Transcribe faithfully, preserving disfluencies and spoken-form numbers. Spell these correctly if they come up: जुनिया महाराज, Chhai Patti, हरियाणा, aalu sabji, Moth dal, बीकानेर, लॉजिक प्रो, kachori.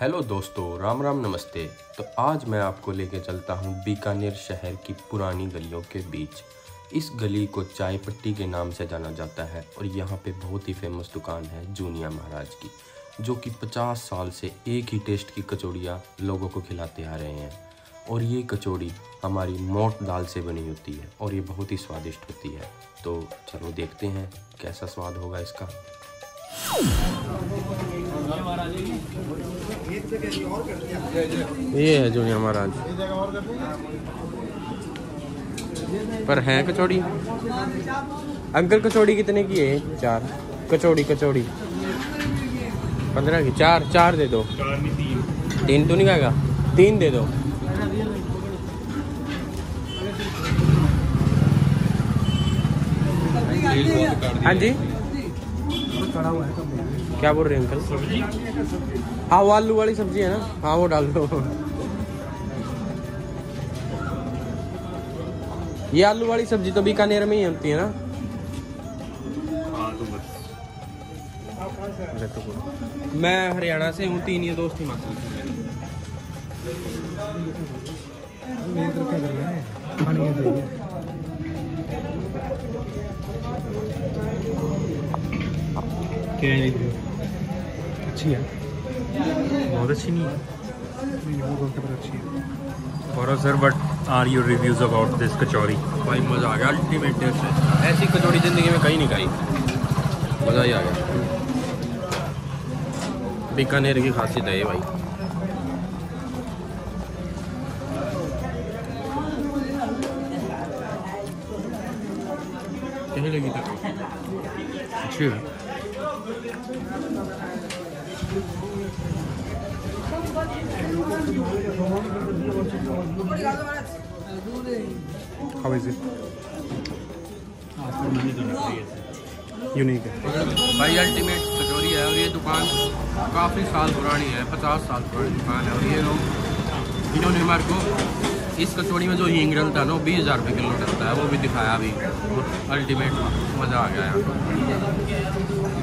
Hello दोस्तों, राम राम, नमस्ते। तो आज मैं आपको लेके चलता हूँ बीकानेर शहर की पुरानी गलियों के बीच। इस गली को चाय पट्टी के नाम से जाना जाता है और यहाँ पे बहुत ही फेमस दुकान है जुनिया महाराज की, जो कि पचास साल से एक ही टेस्ट की कचौड़ियाँ लोगों को खिलाते आ रहे हैं। और ये कचौड़ी हमारी मोठ दाल से बनी होती है और ये बहुत ही स्वादिष्ट होती है। तो चलो देखते हैं कैसा स्वाद होगा इसका। ये है जुनिया महाराज पर है कचौड़ी। अंकल कचौड़ी कितने की है? चार। कचौड़ी कचौड़ी पंद्रह की। चार चार दे दो। तीन तो नहीं खाएगा? तीन दे दो। हाँ जी, क्या बोल रहे हैं अंकल? हाँ, वो आलू वाली सब्जी है ना, हाँ वो डाल दो। ये आलू वाली सब्जी तो बीकानेर में ही होती है ना? तो मैं हरियाणा से हूँ, तीन ये दोस्त हिमाचल से। अच्छी है, बहुत अच्छी नहीं है, अच्छी है। और sir, but are your reviews about this kachori? भाई मज़ा आ गया, अल्टीमेट टेस्ट है। ऐसी कचौड़ी ज़िंदगी में कहीं नहीं खाई, मज़ा ही आ गया। बीकानेर की खासियत है ये भाई। कहीं लगी तक अच्छी है। यूनिक है भाई, अल्टीमेट कचौरी है। और ये दुकान काफ़ी साल पुरानी है, पचास साल पुरानी दुकान है। और ये लोग, इन्होंने हमारे को इस कचौड़ी में जो हींग डलता है ना, बीस हज़ार रुपये किलो डलता है, वो भी दिखाया अभी। अल्टीमेट मज़ा आ गया है।